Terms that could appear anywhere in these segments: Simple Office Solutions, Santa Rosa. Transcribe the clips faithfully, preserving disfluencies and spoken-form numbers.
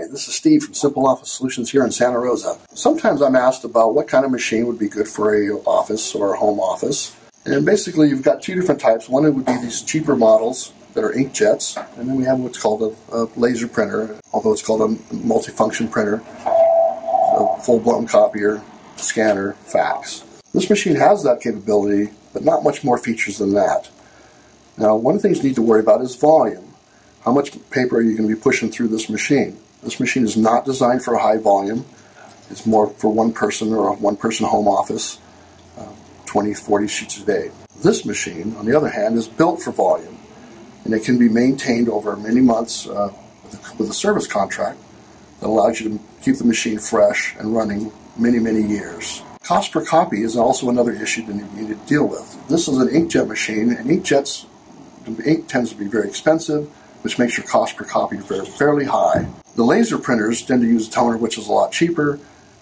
Hi, this is Steve from Simple Office Solutions here in Santa Rosa. Sometimes I'm asked about what kind of machine would be good for a office or a home office. And basically you've got two different types. One would be these cheaper models that are inkjets, and then we have what's called a, a laser printer, although it's called a multifunction printer, a full-blown copier, scanner, fax. This machine has that capability, but not much more features than that. Now, one of the things you need to worry about is volume. How much paper are you going to be pushing through this machine? This machine is not designed for a high volume. It's more for one person or a one-person home office, uh, twenty, forty sheets a day. This machine, on the other hand, is built for volume, and it can be maintained over many months uh, with a service contract that allows you to keep the machine fresh and running many, many years. Cost per copy is also another issue that you need to deal with. This is an inkjet machine, and inkjets, the ink tends to be very expensive, which makes your cost per copy very, fairly high. The laser printers tend to use a toner, which is a lot cheaper,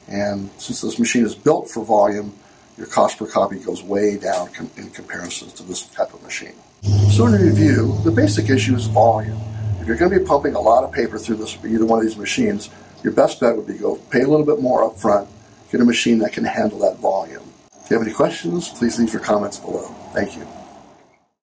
and since this machine is built for volume, your cost per copy goes way down com in comparison to this type of machine. So in review, the basic issue is volume. If you're going to be pumping a lot of paper through this, either one of these machines, your best bet would be to go pay a little bit more up front, get a machine that can handle that volume. If you have any questions, please leave your comments below. Thank you.